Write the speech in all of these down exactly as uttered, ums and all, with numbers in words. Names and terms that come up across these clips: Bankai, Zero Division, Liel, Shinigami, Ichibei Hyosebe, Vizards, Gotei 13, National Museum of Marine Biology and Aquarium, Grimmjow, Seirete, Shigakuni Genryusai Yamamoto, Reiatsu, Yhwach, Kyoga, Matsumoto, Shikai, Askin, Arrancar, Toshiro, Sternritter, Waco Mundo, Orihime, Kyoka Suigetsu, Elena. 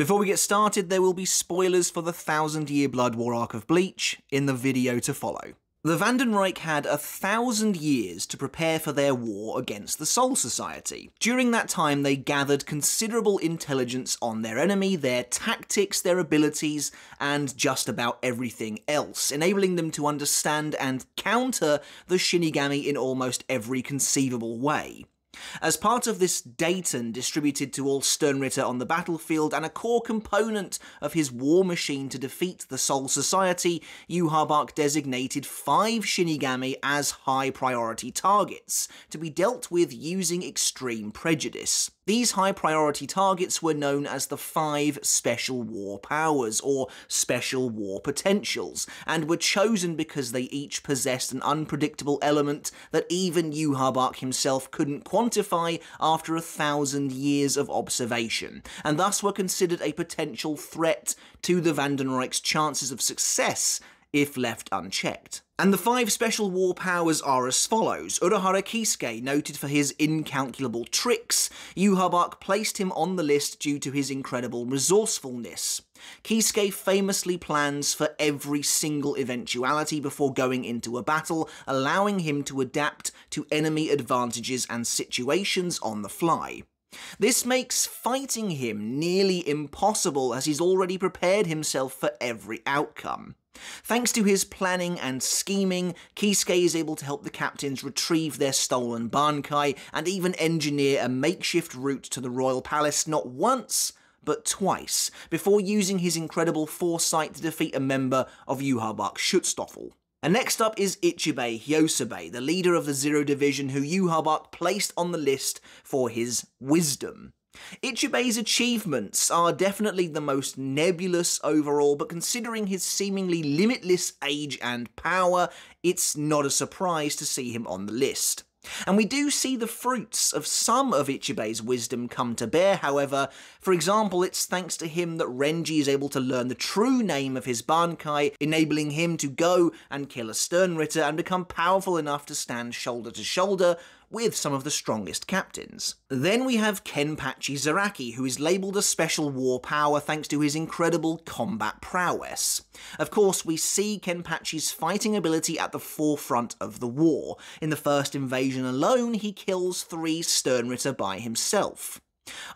Before we get started, there will be spoilers for the Thousand Year Blood War arc of Bleach in the video to follow. The Vandenreich had a thousand years to prepare for their war against the Soul Society. During that time, they gathered considerable intelligence on their enemy, their tactics, their abilities, and just about everything else, enabling them to understand and counter the Shinigami in almost every conceivable way. As part of this daton distributed to all Sternritter on the battlefield and a core component of his war machine to defeat the Soul Society, Yhwach designated five Shinigami as high-priority targets, to be dealt with using extreme prejudice. These high-priority targets were known as the Five Special War Powers, or Special War Potentials, and were chosen because they each possessed an unpredictable element that even Yhwach himself couldn't quantify after a thousand years of observation, and thus were considered a potential threat to the Vandenreich's chances of success if left unchecked. And the five special war powers are as follows. Urahara Kisuke, noted for his incalculable tricks, Yhwach placed him on the list due to his incredible resourcefulness. Kisuke famously plans for every single eventuality before going into a battle, allowing him to adapt to enemy advantages and situations on the fly. This makes fighting him nearly impossible, as he's already prepared himself for every outcome. Thanks to his planning and scheming, Kisuke is able to help the captains retrieve their stolen Bankai and even engineer a makeshift route to the royal palace not once, but twice, before using his incredible foresight to defeat a member of Yhwach's Schutzstaffel. And next up is Ichibei Hyosebe, the leader of the Zero Division, who Yhwach placed on the list for his wisdom. Ichibei's achievements are definitely the most nebulous overall, but considering his seemingly limitless age and power, it's not a surprise to see him on the list. And we do see the fruits of some of Ichibei's wisdom come to bear, however. For example, it's thanks to him that Renji is able to learn the true name of his Bankai, enabling him to go and kill a Sternritter and become powerful enough to stand shoulder to shoulder with some of the strongest captains. Then we have Kenpachi Zaraki, who is labelled a special war power thanks to his incredible combat prowess. Of course, we see Kenpachi's fighting ability at the forefront of the war. In the first invasion alone, he kills three Sternritter by himself.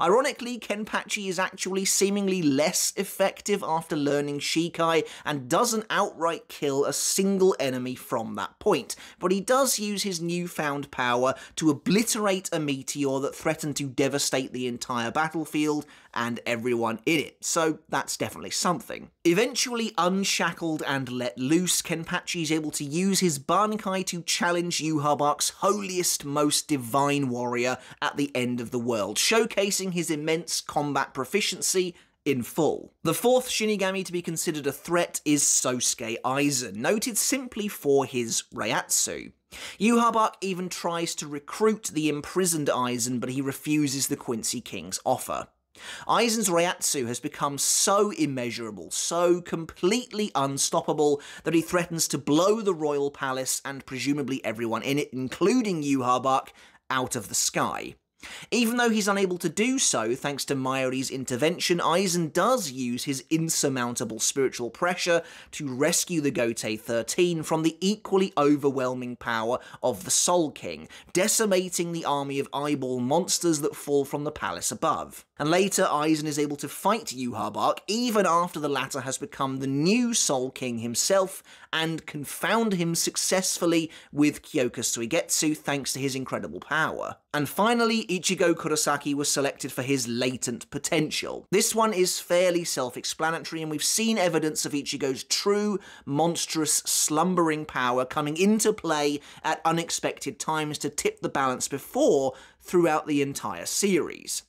Ironically, Kenpachi is actually seemingly less effective after learning Shikai and doesn't outright kill a single enemy from that point, but he does use his newfound power to obliterate a meteor that threatened to devastate the entire battlefield and everyone in it, so that's definitely something. Eventually unshackled and let loose, Kenpachi is able to use his Bankai to challenge Yhwach's holiest, most divine warrior at the end of the world, showcasing his immense combat proficiency in full. The fourth Shinigami to be considered a threat is Sosuke Aizen, noted simply for his Reiatsu. Yhwach even tries to recruit the imprisoned Aizen, but he refuses the Quincy King's offer. Aizen's Reiatsu has become so immeasurable, so completely unstoppable, that he threatens to blow the royal palace and presumably everyone in it, including Yhwach, out of the sky. Even though he's unable to do so, thanks to Mayuri's intervention, Aizen does use his insurmountable spiritual pressure to rescue the Gotei thirteen from the equally overwhelming power of the Soul King, decimating the army of eyeball monsters that fall from the palace above. And later, Aizen is able to fight Yhwach, even after the latter has become the new Soul King himself, and confound him successfully with Kyoka Suigetsu thanks to his incredible power. And finally, Ichigo Kurosaki was selected for his latent potential. This one is fairly self-explanatory, and we've seen evidence of Ichigo's true, monstrous, slumbering power coming into play at unexpected times to tip the balance before throughout the entire series.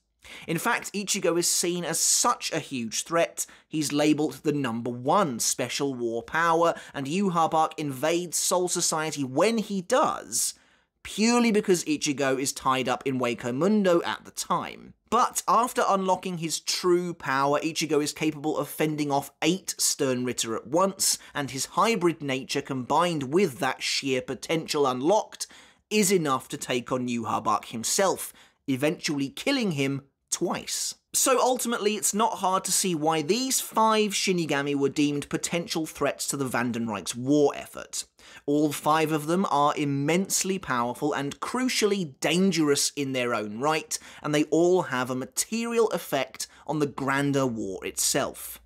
In fact, Ichigo is seen as such a huge threat, he's labelled the number one special war power, and Yhwach invades Soul Society when he does, purely because Ichigo is tied up in Waco Mundo at the time. But after unlocking his true power, Ichigo is capable of fending off eight Sternritter at once, and his hybrid nature combined with that sheer potential unlocked is enough to take on Yhwach himself, eventually killing him twice. So ultimately, it's not hard to see why these five Shinigami were deemed potential threats to the Vandenreich's war effort. All five of them are immensely powerful and crucially dangerous in their own right, and they all have a material effect on the grander war itself.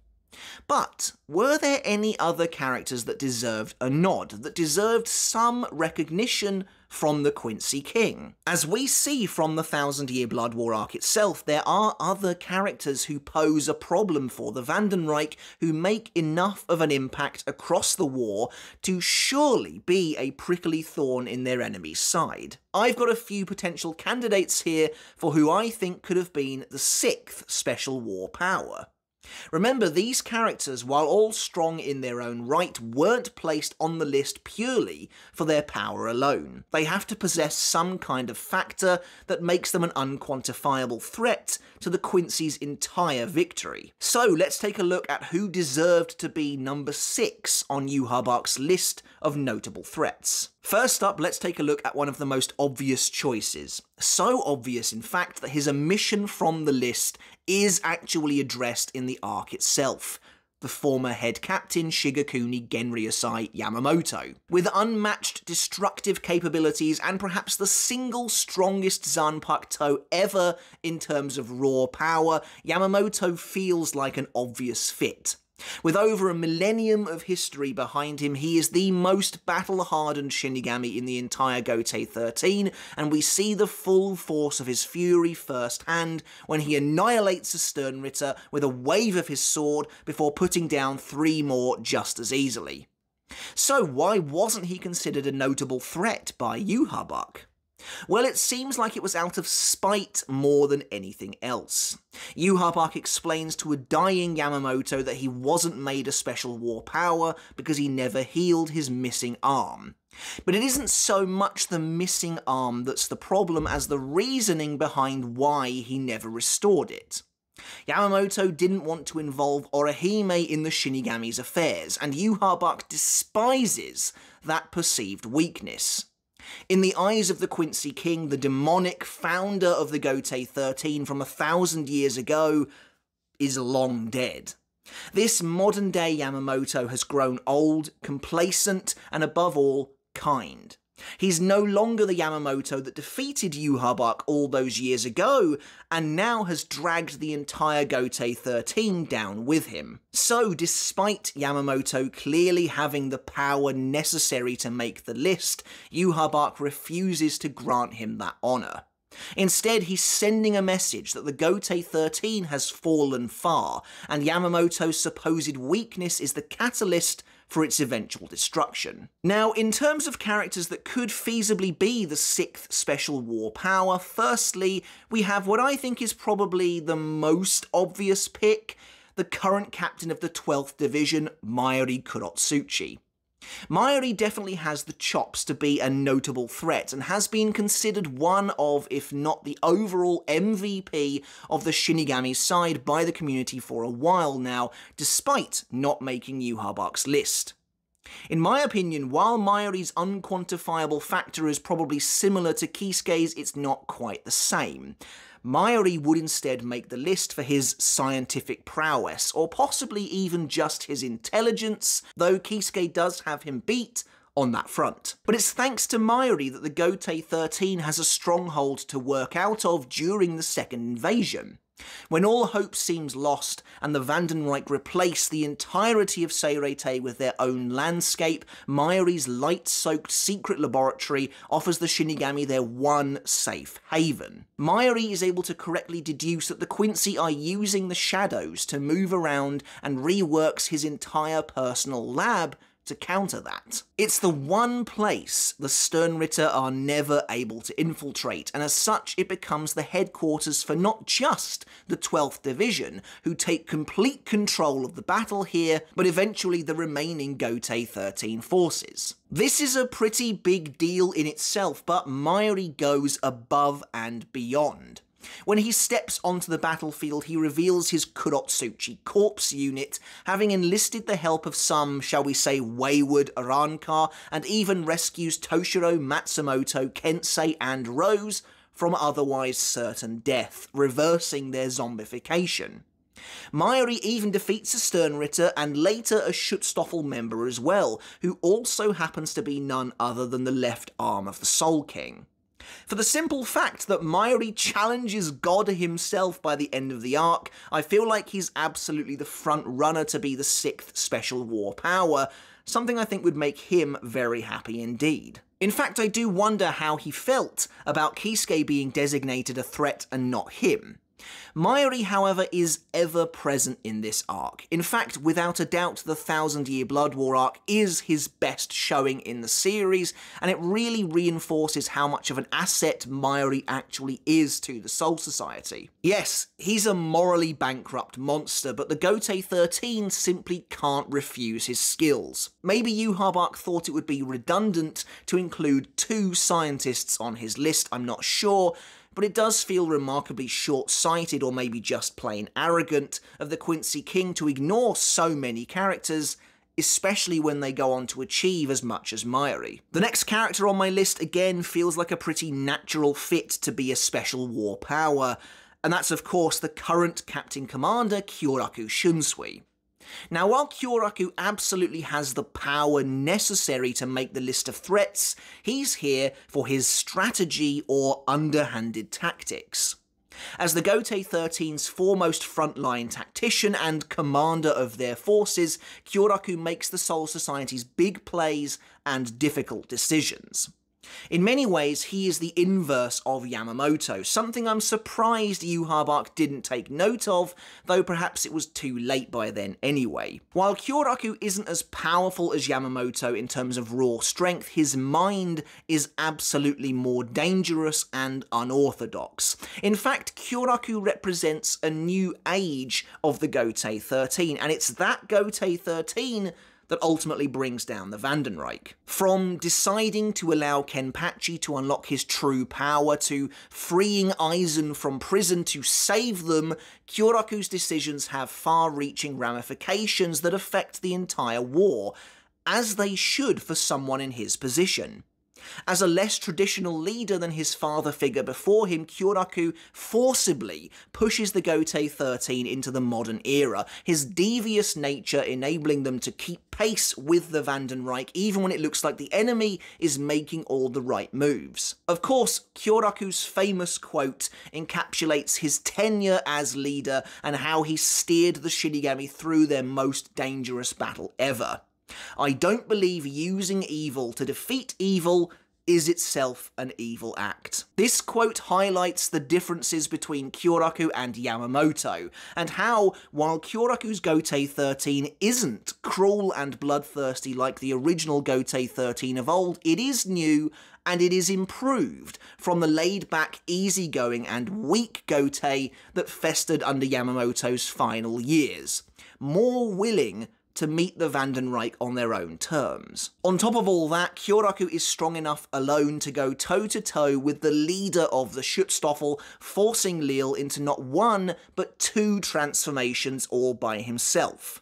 But were there any other characters that deserved a nod, that deserved some recognition from the Quincy King? As we see from the Thousand Year Blood War arc itself, there are other characters who pose a problem for the Vandenreich, who make enough of an impact across the war to surely be a prickly thorn in their enemy's side. I've got a few potential candidates here for who I think could have been the sixth Special War Power. Remember, these characters, while all strong in their own right, weren't placed on the list purely for their power alone. They have to possess some kind of factor that makes them an unquantifiable threat to the Quincy's entire victory. So let's take a look at who deserved to be number six on Yhwach's list of notable threats. First up, let's take a look at one of the most obvious choices. So obvious, in fact, that his omission from the list is actually addressed in the arc itself. The former head captain Shigakuni Genryusai Yamamoto. With unmatched destructive capabilities and perhaps the single strongest Zanpakuto ever in terms of raw power, Yamamoto feels like an obvious fit. With over a millennium of history behind him, he is the most battle-hardened Shinigami in the entire Gotei thirteen, and we see the full force of his fury firsthand when he annihilates a Sternritter with a wave of his sword before putting down three more just as easily. So why wasn't he considered a notable threat by Yhwach? Well, it seems like it was out of spite more than anything else. Yhwach explains to a dying Yamamoto that he wasn't made a special war power because he never healed his missing arm. But it isn't so much the missing arm that's the problem as the reasoning behind why he never restored it. Yamamoto didn't want to involve Orihime in the Shinigami's affairs, and Yhwach despises that perceived weakness. In the eyes of the Quincy King, the demonic founder of the Gotei thirteen from a thousand years ago is long dead. This modern-day Yamamoto has grown old, complacent, and above all, kind. He's no longer the Yamamoto that defeated Yhwach all those years ago, and now has dragged the entire Gotei thirteen down with him. So, despite Yamamoto clearly having the power necessary to make the list, Yhwach refuses to grant him that honour. Instead, he's sending a message that the Gotei thirteen has fallen far, and Yamamoto's supposed weakness is the catalyst for its eventual destruction. Now, in terms of characters that could feasibly be the sixth Special War Power, firstly, we have what I think is probably the most obvious pick, the current captain of the twelfth Division, Mayuri Kurotsuchi. Mayuri definitely has the chops to be a notable threat and has been considered one of, if not the overall M V P of the Shinigami side by the community for a while now, despite not making Yhwach's list. In my opinion, while Mayuri's unquantifiable factor is probably similar to Kisuke's, it's not quite the same. Mayuri would instead make the list for his scientific prowess, or possibly even just his intelligence, though Kisuke does have him beat on that front. But it's thanks to Mayuri that the Gotei thirteen has a stronghold to work out of during the second invasion. When all hope seems lost and the Vandenreich replace the entirety of Seirete with their own landscape, Mayuri's light-soaked secret laboratory offers the Shinigami their one safe haven. Mayuri is able to correctly deduce that the Quincy are using the shadows to move around and reworks his entire personal lab to counter that. It's the one place the Sternritter are never able to infiltrate, and as such it becomes the headquarters for not just the twelfth Division, who take complete control of the battle here, but eventually the remaining Gotei thirteen forces. This is a pretty big deal in itself, but Mayuri goes above and beyond. When he steps onto the battlefield, he reveals his Kurotsuchi Corps unit, having enlisted the help of some, shall we say, wayward Arrancar, and even rescues Toshiro, Matsumoto, Kensei, and Rose from otherwise certain death, reversing their zombification. Mayuri even defeats a Sternritter and later a Schutzstaffel member as well, who also happens to be none other than the left arm of the Soul King. For the simple fact that Mayuri challenges God himself by the end of the arc, I feel like he's absolutely the front runner to be the sixth special war power, something I think would make him very happy indeed. In fact, I do wonder how he felt about Kisuke being designated a threat and not him. Mayuri, however, is ever present in this arc. In fact, without a doubt, the Thousand Year Blood War arc is his best showing in the series, and it really reinforces how much of an asset Mayuri actually is to the Soul Society. Yes, he's a morally bankrupt monster, but the Gotei thirteen simply can't refuse his skills. Maybe Yhwach thought it would be redundant to include two scientists on his list, I'm not sure, but it does feel remarkably short-sighted, or maybe just plain arrogant, of the Quincy King to ignore so many characters, especially when they go on to achieve as much as Mayuri. The next character on my list again feels like a pretty natural fit to be a special war power, and that's of course the current Captain Commander Kyoraku Shunsui. Now, while Kyoraku absolutely has the power necessary to make the list of threats, he's here for his strategy or underhanded tactics. As the Gotei thirteen's foremost frontline tactician and commander of their forces, Kyoraku makes the Soul Society's big plays and difficult decisions. In many ways, he is the inverse of Yamamoto, something I'm surprised Yhwach didn't take note of, though perhaps it was too late by then anyway. While Kyoraku isn't as powerful as Yamamoto in terms of raw strength, his mind is absolutely more dangerous and unorthodox. In fact, Kyoraku represents a new age of the Gotei thirteen, and it's that Gotei thirteen that ultimately brings down the Vandenreich. From deciding to allow Kenpachi to unlock his true power, to freeing Aizen from prison to save them, Kyoraku's decisions have far-reaching ramifications that affect the entire war, as they should for someone in his position. As a less traditional leader than his father figure before him, Kyoraku forcibly pushes the Gotei thirteen into the modern era, his devious nature enabling them to keep pace with the Vandenreich even when it looks like the enemy is making all the right moves. Of course, Kyoraku's famous quote encapsulates his tenure as leader and how he steered the Shinigami through their most dangerous battle ever. "I don't believe using evil to defeat evil is itself an evil act." This quote highlights the differences between Kyoraku and Yamamoto, and how, while Kyoraku's Gotei thirteen isn't cruel and bloodthirsty like the original Gotei thirteen of old, it is new and it is improved from the laid-back, easygoing and weak Gotei that festered under Yamamoto's final years, more willing to meet the Vandenreich on their own terms. On top of all that, Kyoraku is strong enough alone to go toe-to-toe with the leader of the Schutzstaffel, forcing Liel into not one, but two transformations all by himself.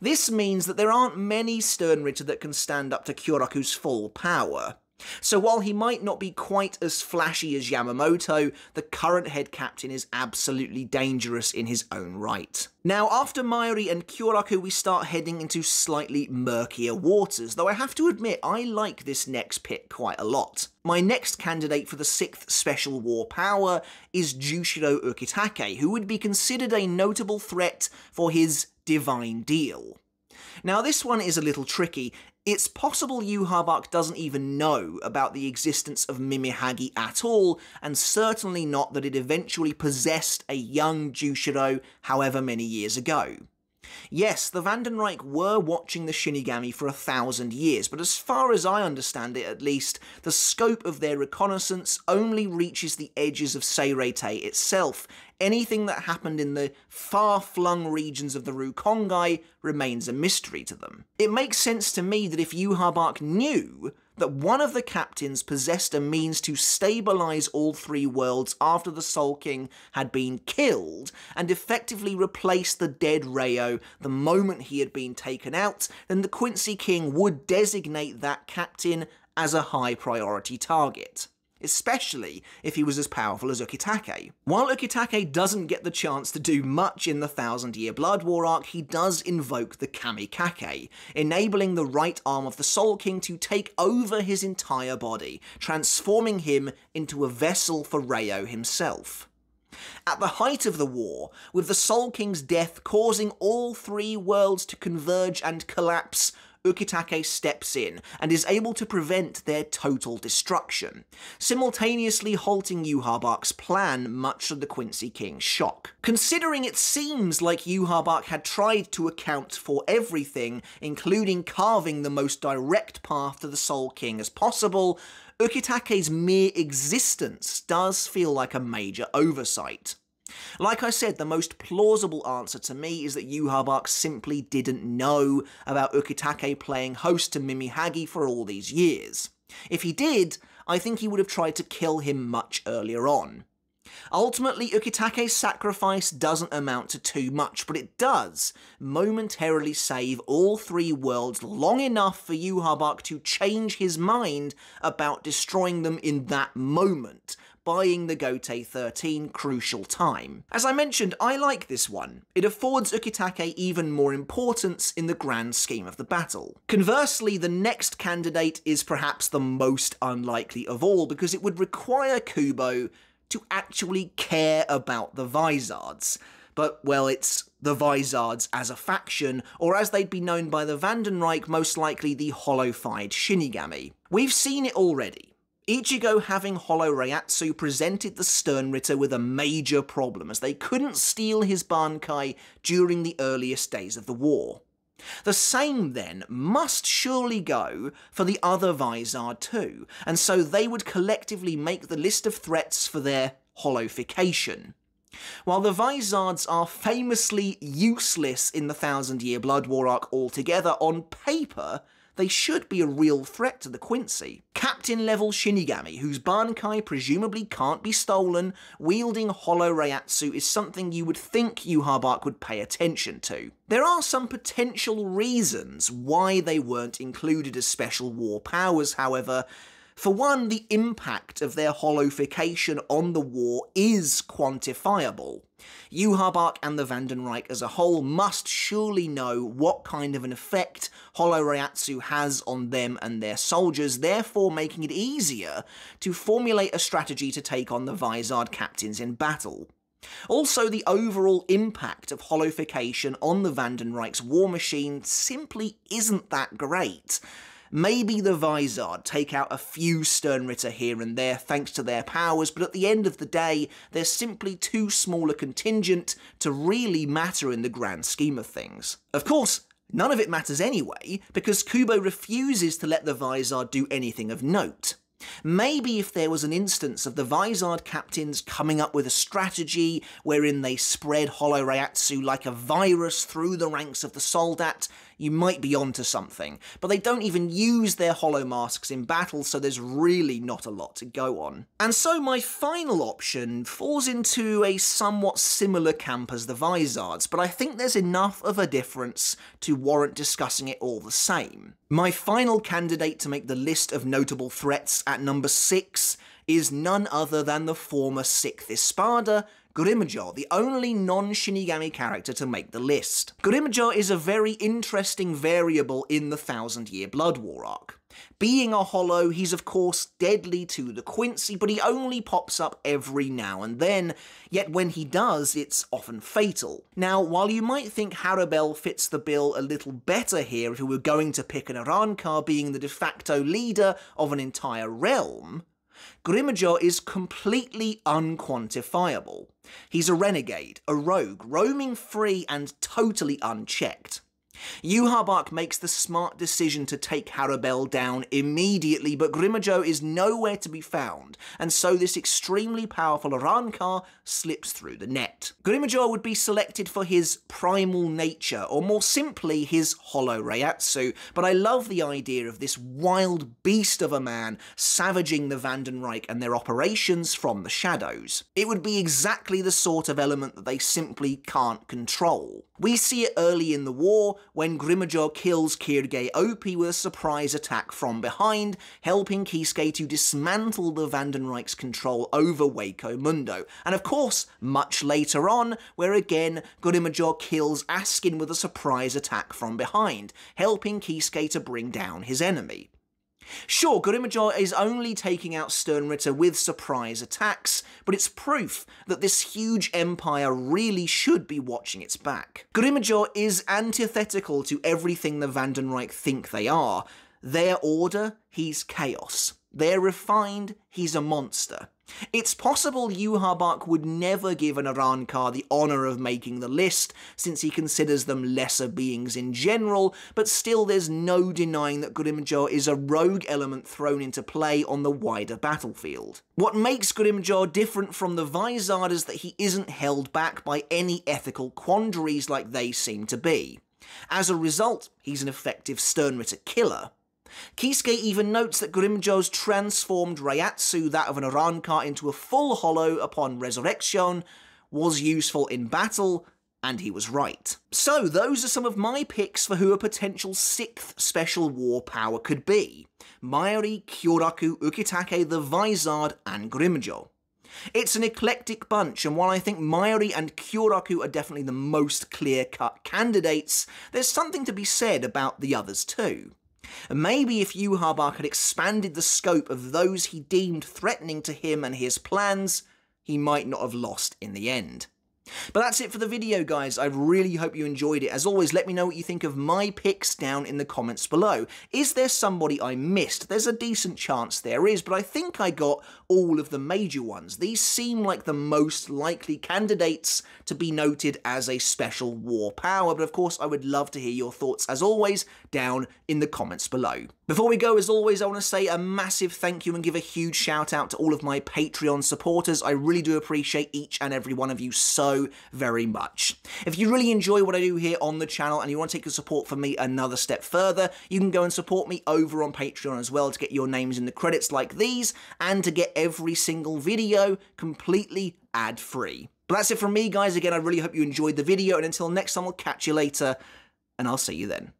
This means that there aren't many Sternritter that can stand up to Kyoraku's full power. So while he might not be quite as flashy as Yamamoto, the current head captain is absolutely dangerous in his own right. Now, after Mayuri and Kyoraku, we start heading into slightly murkier waters, though I have to admit I like this next pick quite a lot. My next candidate for the sixth special war power is Jushiro Ukitake, who would be considered a notable threat for his divine deal. Now, this one is a little tricky. It's possible Yhwach doesn't even know about the existence of Mimihagi at all, and certainly not that it eventually possessed a young Jushiro however many years ago. Yes, the Vandenreich were watching the Shinigami for a thousand years, but as far as I understand it at least, the scope of their reconnaissance only reaches the edges of Seirete itself. Anything that happened in the far-flung regions of the Rukongai remains a mystery to them. It makes sense to me that if Yhwach knew that one of the captains possessed a means to stabilise all three worlds after the Soul King had been killed, and effectively replaced the dead Reo the moment he had been taken out, then the Quincy King would designate that captain as a high priority target. especially if he was as powerful as Ukitake. While Ukitake doesn't get the chance to do much in the Thousand Year Blood War arc, he does invoke the Kamikake, enabling the right arm of the Soul King to take over his entire body, transforming him into a vessel for Reo himself. At the height of the war, with the Soul King's death causing all three worlds to converge and collapse, Ukitake steps in and is able to prevent their total destruction, simultaneously halting Yhwach's plan much to the Quincy King's shock. Considering it seems like Yhwach had tried to account for everything, including carving the most direct path to the Soul King as possible, Ukitake's mere existence does feel like a major oversight. Like I said, the most plausible answer to me is that Yhwach simply didn't know about Ukitake playing host to Mimihagi for all these years. If he did, I think he would have tried to kill him much earlier on. Ultimately, Ukitake's sacrifice doesn't amount to too much, but it does momentarily save all three worlds long enough for Yhwach to change his mind about destroying them in that moment, buying the Gotei thirteen crucial time. As I mentioned, I like this one. It affords Ukitake even more importance in the grand scheme of the battle. Conversely, the next candidate is perhaps the most unlikely of all, because it would require Kubo to actually care about the Vizards. But, well, it's the Vizards as a faction, or as they'd be known by the Vandenreich, most likely the Holofied Shinigami. We've seen it already. Ichigo, having Holo Reiatsu, presented the Sternritter with a major problem, as they couldn't steal his Bankai during the earliest days of the war. The same, then, must surely go for the other Vizard too, and so they would collectively make the list of threats for their holofication. While the Vizards are famously useless in the Thousand Year Blood War arc altogether, on paper, they should be a real threat to the Quincy. Captain-level Shinigami, whose Bankai presumably can't be stolen, wielding Holo Reiatsu is something you would think Yhwach would pay attention to. There are some potential reasons why they weren't included as special war powers, however. For one, the impact of their holofication on the war is quantifiable. Yhwach and the Vandenreich as a whole must surely know what kind of an effect Holo Reiatsu has on them and their soldiers, therefore making it easier to formulate a strategy to take on the Vizard captains in battle. Also, the overall impact of holofication on the Vandenreich's war machine simply isn't that great. Maybe the Vizard take out a few Sternritter here and there thanks to their powers, but at the end of the day, they're simply too small a contingent to really matter in the grand scheme of things. Of course, none of it matters anyway, because Kubo refuses to let the Vizard do anything of note. Maybe if there was an instance of the Vizard captains coming up with a strategy wherein they spread Holo Reiatsu like a virus through the ranks of the Soldat, you might be onto something. But they don't even use their Holo Masks in battle, so there's really not a lot to go on. And so my final option falls into a somewhat similar camp as the Vizards, but I think there's enough of a difference to warrant discussing it all the same. My final candidate to make the list of notable threats at number six is none other than the former Sixth Espada, Grimmjow, the only non-Shinigami character to make the list. Grimmjow is a very interesting variable in the Thousand Year Blood War arc. Being a Holo, he's of course deadly to the Quincy, but he only pops up every now and then, yet when he does, it's often fatal. Now, while you might think Harribel fits the bill a little better here if we were going to pick an Arrancar being the de facto leader of an entire realm, Grimmjow is completely unquantifiable. He's a renegade, a rogue, roaming free and totally unchecked. Yhwach makes the smart decision to take Harribel down immediately, but Grimmjow is nowhere to be found, and so this extremely powerful Arrancar slips through the net. Grimmjow would be selected for his primal nature, or more simply, his Holo Reiatsu, but I love the idea of this wild beast of a man savaging the Vandenreich and their operations from the shadows. It would be exactly the sort of element that they simply can't control. We see it early in the war, when Grimmjow kills Kyoga with a surprise attack from behind, helping Kisuke to dismantle the Vandenreich's control over Waco Mundo. And of course, much later on, where again, Grimmjow kills Askin with a surprise attack from behind, helping Kisuke to bring down his enemy. Sure, Grimmjow is only taking out Sternritter with surprise attacks, but it's proof that this huge empire really should be watching its back. Grimmjow is antithetical to everything the Vandenreich think they are. Their order, he's chaos. They're refined, he's a monster. It's possible Yhwach would never give an Arrancar the honour of making the list, since he considers them lesser beings in general, but still there's no denying that Grimmjow is a rogue element thrown into play on the wider battlefield. What makes Grimmjow different from the Vizard is that he isn't held back by any ethical quandaries like they seem to be. As a result, he's an effective Sternritter killer. Kisuke even notes that Grimmjow's transformed Reiatsu, that of an Arrancar, into a full hollow upon resurrection, was useful in battle, and he was right. So those are some of my picks for who a potential sixth special war power could be: Mayuri, Kyoraku, Ukitake, the Vizard, and Grimmjow. It's an eclectic bunch, and while I think Mayuri and Kyoraku are definitely the most clear-cut candidates, there's something to be said about the others too. Maybe if Yhwach had expanded the scope of those he deemed threatening to him and his plans, he might not have lost in the end. But that's it for the video, guys. I really hope you enjoyed it. As always, let me know what you think of my picks down in the comments below. Is there somebody I missed? There's a decent chance there is, but I think I got all of the major ones. These seem like the most likely candidates to be noted as a special war power, but of course I would love to hear your thoughts, as always, down in the comments below. Before we go, as always, I want to say a massive thank you and give a huge shout out to all of my Patreon supporters. I really do appreciate each and every one of you so very much. If you really enjoy what I do here on the channel and you want to take your support for me another step further, you can go and support me over on Patreon as well to get your names in the credits like these and to get every single video completely ad-free. But that's it from me, guys. Again, I really hope you enjoyed the video, and until next time, I'll catch you later, and I'll see you then.